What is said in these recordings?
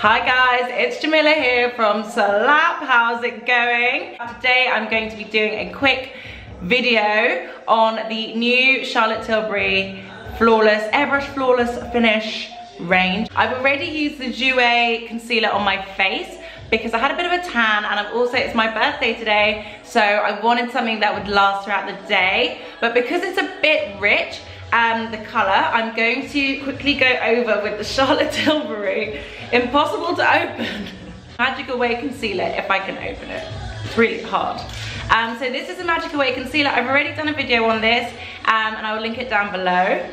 Hi guys, it's Jamila here from Slap. How's it going? Today I'm going to be doing a quick video on the new Charlotte Tilbury Airbrush Flawless Finish range. I've already used the Jouer concealer on my face because I had a bit of a tan, and I'm also, it's my birthday today, so I wanted something that would last throughout the day. But because it's a bit rich, the colour, I'm going to quickly go over with the Charlotte Tilbury Impossible to Open Magic Away Concealer, if I can open it. It's really hard. So this is a Magic Away Concealer. I've already done a video on this, and I will link it down below.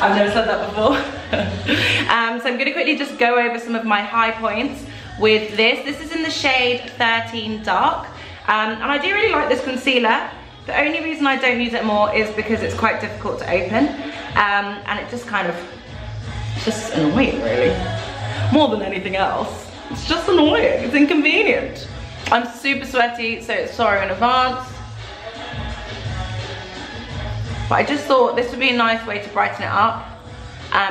I've never said that before. So I'm going to quickly just go over some of my high points with this. This is in the shade 13 Dark, and I do really like this concealer. The only reason I don't use it more is because it's quite difficult to open, and it just kind of, it's just annoying really, more than anything else. It's just annoying, it's inconvenient. I'm super sweaty, so sorry in advance. But I just thought this would be a nice way to brighten it up,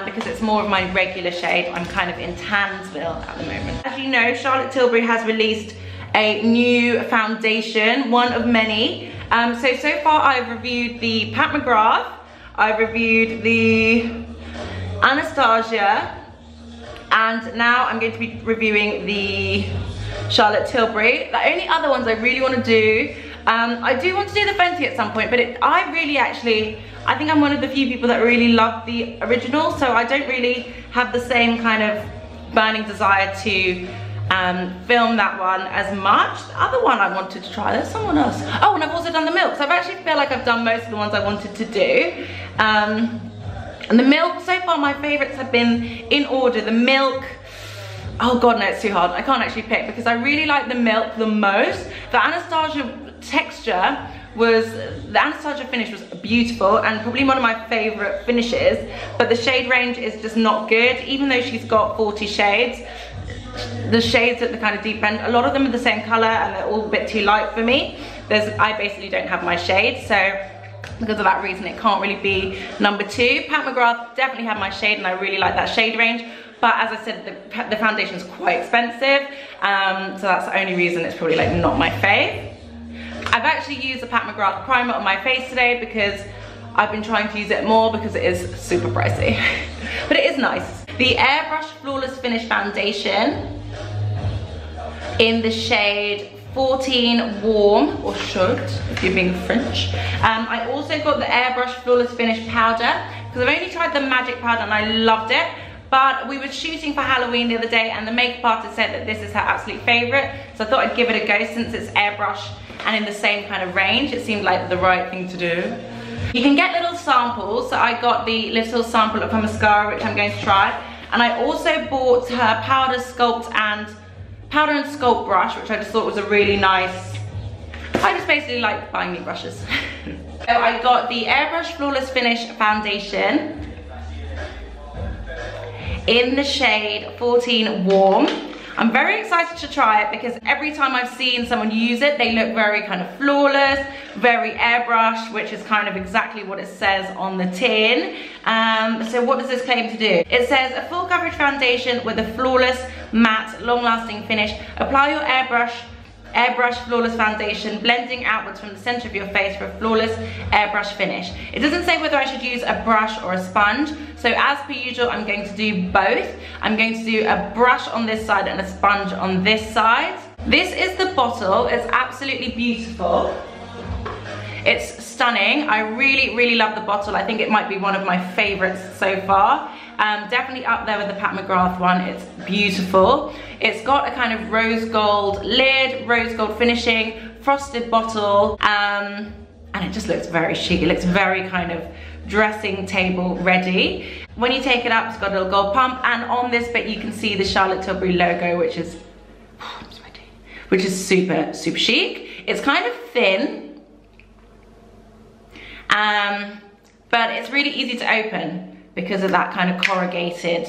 because it's more of my regular shade. I'm kind of in Tansville at the moment. As you know, Charlotte Tilbury has released a new foundation, one of many. So far I've reviewed the Pat McGrath, I've reviewed the Anastasia, and now I'm going to be reviewing the Charlotte Tilbury. The only other ones I really want to do, I do want to do the Fenty at some point, but I think I'm one of the few people that really love the original, so I don't really have the same kind of burning desire to film that one as much. The other one I wanted to try, there's someone else. Oh, and I've also done the Milk, so I actually feel like I've done most of the ones I wanted to do. And the Milk, so far my favourites have been in order. The Milk, oh god no, it's too hard. I can't actually pick because I really like the Milk the most. The Anastasia texture was, the Anastasia finish was beautiful and probably one of my favourite finishes, but the shade range is just not good. Even though she's got 40 shades, the shades at the kind of deep end, a lot of them are the same colour and they're all a bit too light for me. I basically don't have my shade, so because of that reason it can't really be number two. Pat McGrath definitely had my shade and I really like that shade range, but as I said, the foundation is quite expensive, so that's the only reason it's probably like not my fave. I've actually used the Pat McGrath primer on my face today because I've been trying to use it more because it is super pricey. But it is nice. The Airbrush Flawless Finish Foundation in the shade 14 Warm, or Chaud, if you're being French. I also got the Airbrush Flawless Finish Powder because I've only tried the Magic Powder and I loved it. But we were shooting for Halloween the other day and the makeup artist said that this is her absolute favourite. So I thought I'd give it a go since it's airbrush and in the same kind of range. It seemed like the right thing to do. You can get little samples. So I got the little sample of her mascara, which I'm going to try. And I also bought her powder and sculpt brush, which I just thought was a really nice... I just basically like buying new brushes. So I got the Airbrush Flawless Finish Foundation in the shade 14 Warm. I'm very excited to try it because every time I've seen someone use it, they look very kind of flawless, very airbrushed, which is kind of exactly what it says on the tin. So what does this claim to do? It says, a full coverage foundation with a flawless, matte, long-lasting finish. Apply your Airbrush Flawless Foundation, blending outwards from the center of your face for a flawless airbrush finish. It doesn't say whether I should use a brush or a sponge, so as per usual I'm going to do both. I'm going to do a brush on this side and a sponge on this side. This is the bottle, it's absolutely beautiful. It's stunning, I really, really love the bottle. I think it might be one of my favorites so far. Definitely up there with the Pat McGrath one, it's beautiful. It's got a kind of rose gold lid, rose gold finishing, frosted bottle, and it just looks very chic. It looks very kind of dressing table ready. When you take it up, it's got a little gold pump, and on this bit you can see the Charlotte Tilbury logo, which is, oh, I'm sweaty, which is super, super chic. It's kind of thin, but it's really easy to open because of that kind of corrugated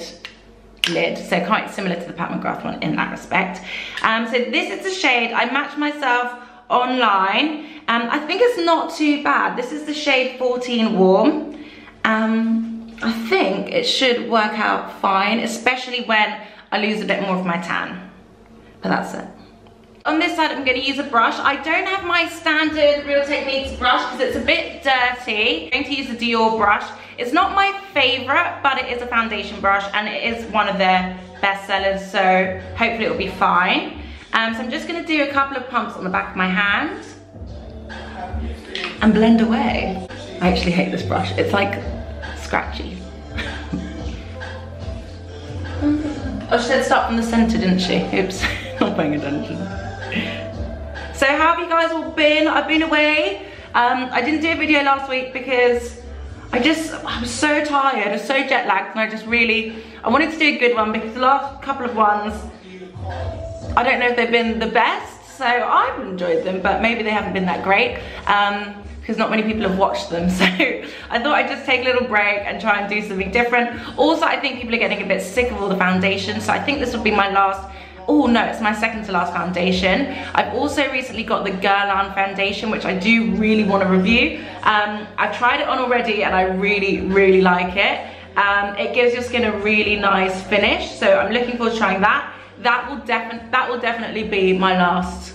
lid, so quite similar to the Pat McGrath one in that respect. So this is the shade, I matched myself online. I think it's not too bad. This is the shade 14 Warm. I think it should work out fine, especially when I lose a bit more of my tan, but that's it. On this side, I'm going to use a brush. I don't have my standard Real Techniques brush because it's a bit dirty. I'm going to use a Dior brush. It's not my favorite, but it is a foundation brush and it is one of their best sellers, so hopefully it'll be fine. So I'm just going to do a couple of pumps on the back of my hand and blend away. I actually hate this brush. It's like scratchy. Oh, she said start from the center, didn't she? Oops, not paying attention. So how have you guys all been? I've been away. I didn't do a video last week because I was so tired, I was so jet lagged, and I wanted to do a good one because the last couple of ones, I don't know if they've been the best, so I've enjoyed them, but maybe they haven't been that great. Because not many people have watched them, so I thought I'd just take a little break and try and do something different. Also, I think people are getting a bit sick of all the foundations, so I think this will be my last, oh no, it's my second to last foundation. I've also recently got the Guerlain foundation, which I do really want to review. I've tried it on already and I really, really like it. It gives your skin a really nice finish, so I'm looking forward to trying that. That will definitely be my last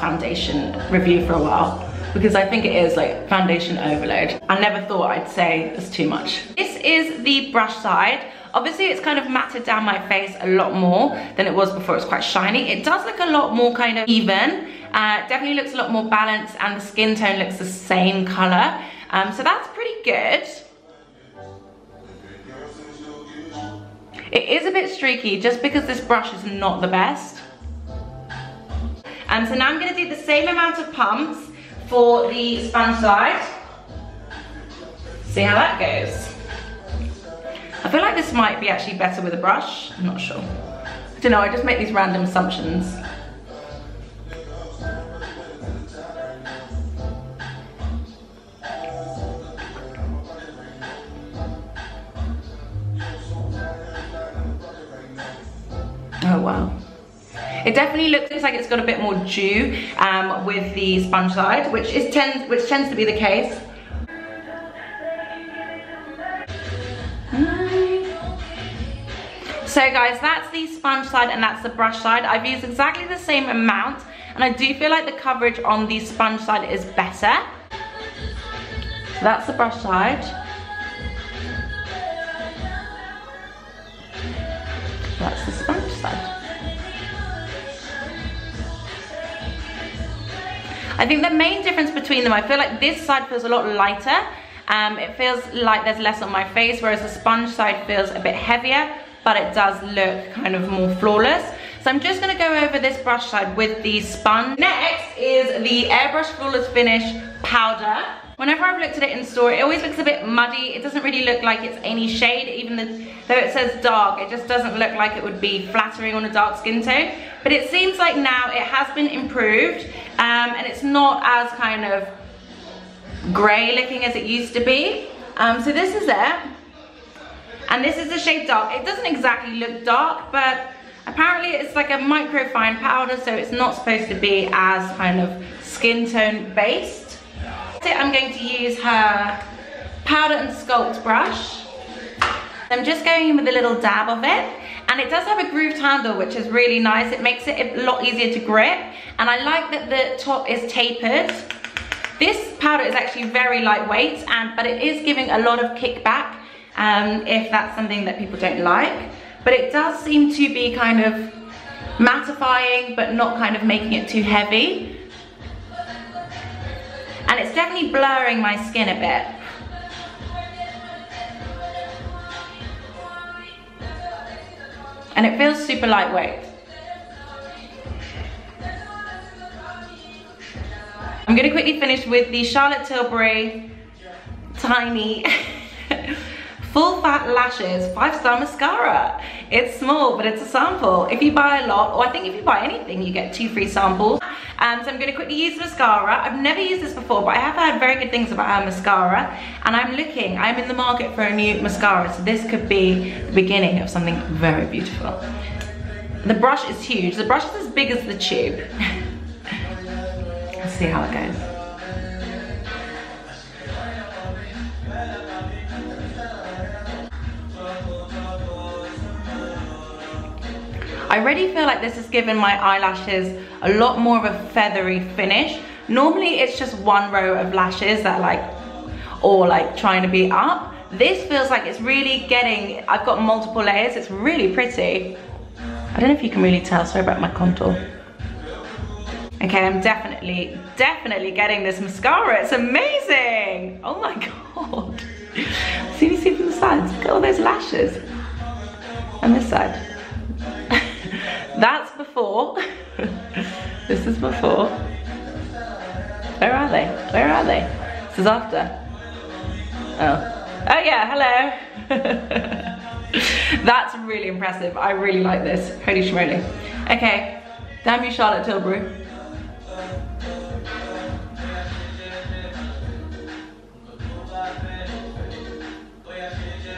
foundation review for a while, because I think it is like foundation overload. I never thought I'd say it's too much. This is the brush side. Obviously it's kind of matted down my face a lot more than it was before. It's quite shiny. It does look a lot more kind of even. Definitely looks a lot more balanced and the skin tone looks the same color. So that's pretty good. It is a bit streaky just because this brush is not the best. So now I'm gonna do the same amount of pumps for the sponge side. See how that goes. I feel like this might be actually better with a brush. I'm not sure. I don't know, I just make these random assumptions. Oh wow. It definitely looks like it's got a bit more dew with the sponge side, which tends to be the case. So guys, that's the sponge side and that's the brush side. I've used exactly the same amount and I do feel like the coverage on the sponge side is better. So that's the brush side. That's the sponge side. I think the main difference between them, I feel like this side feels a lot lighter. It feels like there's less on my face, whereas the sponge side feels a bit heavier, but it does look kind of more flawless. So I'm just gonna go over this brush side with the sponge. Next is the Airbrush Flawless Finish powder. Whenever I've looked at it in store, it always looks a bit muddy. It doesn't really look like it's any shade, even though it says dark. It just doesn't look like it would be flattering on a dark skin tone. But it seems like now it has been improved, and it's not as kind of grey looking as it used to be. So this is it. And this is the shade dark. It doesn't exactly look dark, but apparently it's like a microfine powder, so it's not supposed to be as kind of skin tone based. I'm going to use her powder and sculpt brush. I'm just going in with a little dab of it, and it does have a grooved handle, which is really nice. It makes it a lot easier to grip, and I like that the top is tapered. This powder is actually very lightweight, but it is giving a lot of kickback, if that's something that people don't like. But it does seem to be kind of mattifying, but not kind of making it too heavy. And it's definitely blurring my skin a bit. And it feels super lightweight. I'm gonna quickly finish with the Charlotte Tilbury Tiny Full Fat Lashes 5-Star Mascara. It's small, but it's a sample. If you buy a lot, or I think if you buy anything, you get 2 free samples. So I'm going to quickly use mascara. I've never used this before, but I have heard very good things about her mascara. And I'm in the market for a new mascara, so this could be the beginning of something very beautiful. The brush is huge. The brush is as big as the tube. Let's see how it goes. I really feel like this has given my eyelashes a lot more of a feathery finish. Normally it's just one row of lashes that like trying to be up. This feels like it's really getting, I've got multiple layers, it's really pretty. I don't know if you can really tell, sorry about my contour. Okay, I'm definitely getting this mascara, it's amazing! Oh my god. See, you see from the sides, look at all those lashes. And this side. That's before. This is before. Where are they? Where are they? This is after. Oh. Oh yeah, hello. That's really impressive. I really like this. Holy schmoly. Okay, damn you, Charlotte Tilbury.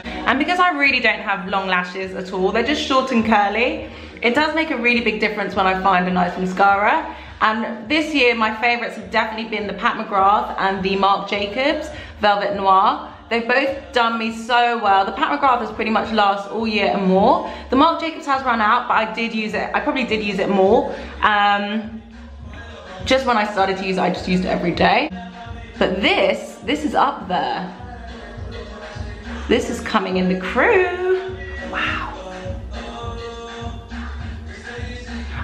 And because I really don't have long lashes at all, they're just short and curly, it does make a really big difference when I find a nice mascara. And this year, my favorites have definitely been the Pat McGrath and the Marc Jacobs Velvet Noir. They've both done me so well. The Pat McGrath has pretty much lasted all year and more. The Marc Jacobs has run out, but I did use it. I probably did use it more. Just when I started to use it, I just used it every day. But this is up there. This is coming in the crew. Wow.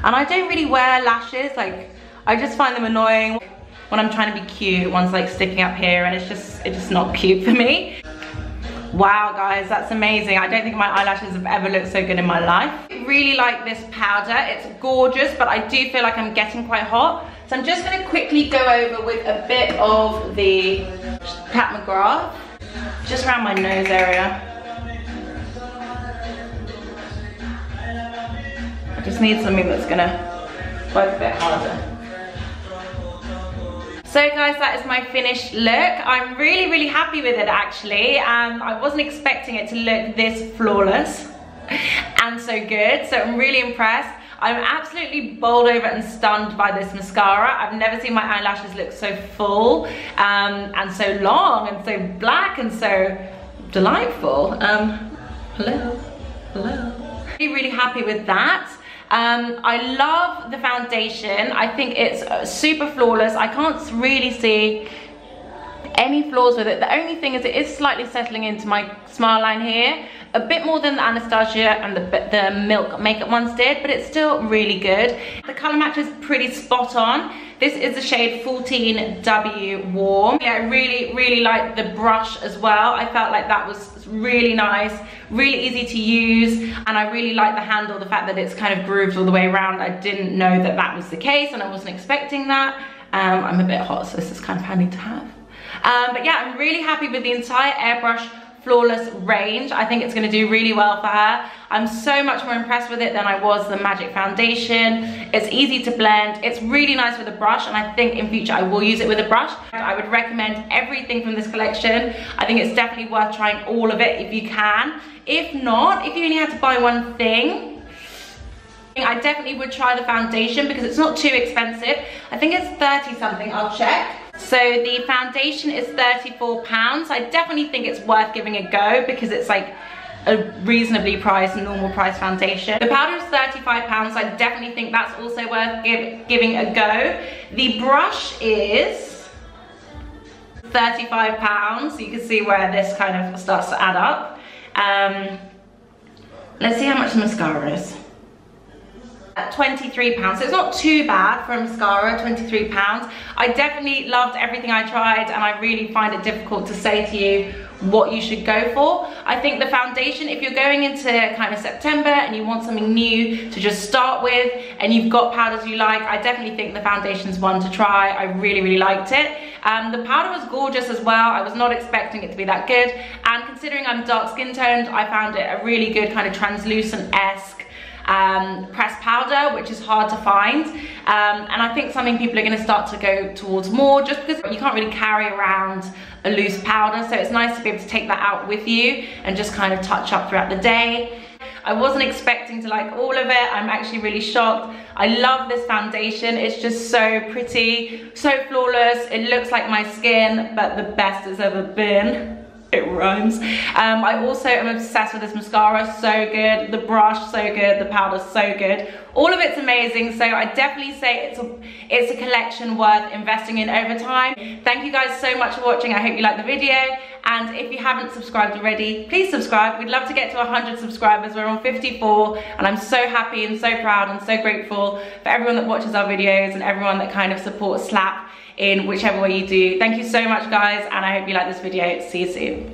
And I don't really wear lashes. Like, I just find them annoying. When I'm trying to be cute, one's like sticking up here and it's just not cute for me. Wow guys, that's amazing. I don't think my eyelashes have ever looked so good in my life. I really like this powder, it's gorgeous, but I do feel like I'm getting quite hot. So I'm just gonna quickly go over with a bit of the Pat McGrath, just around my nose area. I just need something that's gonna work a bit harder. So guys, that is my finished look. I'm really happy with it actually. I wasn't expecting it to look this flawless and so good, so I'm really impressed. I'm absolutely bowled over and stunned by this mascara. I've never seen my eyelashes look so full and so long and so black and so delightful. Hello. Really happy with that. I love the foundation. I think it's super flawless. I can't really see any flaws with it. The only thing is it is slightly settling into my smile line here, a bit more than the Anastasia and the Milk makeup ones did, but it's still really good. The colour match is pretty spot on. This is the shade 14W Warm. Yeah, I really like the brush as well. I felt like that was really nice, really easy to use, and I really like the handle, the fact that it's kind of grooved all the way around. I didn't know that that was the case, and I wasn't expecting that. I'm a bit hot, so this is kind of handy to have. But yeah, I'm really happy with the entire Airbrush Flawless range. I think it's going to do really well for her. I'm so much more impressed with it than I was the Magic Foundation. It's easy to blend. It's really nice with a brush, and I think in future I will use it with a brush. I would recommend everything from this collection. I think it's definitely worth trying all of it if you can. If not, if you only had to buy one thing, I definitely would try the foundation because it's not too expensive. I think it's 30 something, I'll check. So the foundation is £34. I definitely think it's worth giving a go because it's like a reasonably priced, normal price foundation. The powder is £35, so I definitely think that's also worth giving a go. The brush is £35, so you can see where this kind of starts to add up. Let's see how much the mascara is. At £23, so it's not too bad for a mascara, £23. I definitely loved everything I tried, and I really find it difficult to say to you what you should go for. I think the foundation, if you're going into kind of September and you want something new to just start with, and you've got powders you like, I definitely think the foundation's one to try. I really liked it. The powder was gorgeous as well. I was not expecting it to be that good, and considering I'm dark skin toned, I found it a really good kind of translucent-esque pressed powder, which is hard to find, and I think something people are going to start to go towards more, just because you can't really carry around a loose powder, so it's nice to be able to take that out with you and just kind of touch up throughout the day. I wasn't expecting to like all of it. I'm actually really shocked. I love this foundation. It's just so pretty, so flawless. It looks like my skin, but the best it's ever been. It rhymes. I also am obsessed with this mascara, so good. The brush, so good. The powder, so good. All of it's amazing, so I definitely say it's a collection worth investing in over time. Thank you guys so much for watching. I hope you liked the video, and if you haven't subscribed already, please subscribe. We'd love to get to 100 subscribers. We're on 54, and I'm so happy and so proud and so grateful for everyone that watches our videos and everyone that kind of supports Slap in whichever way you do. Thank you so much, guys, and I hope you like this video. See you soon.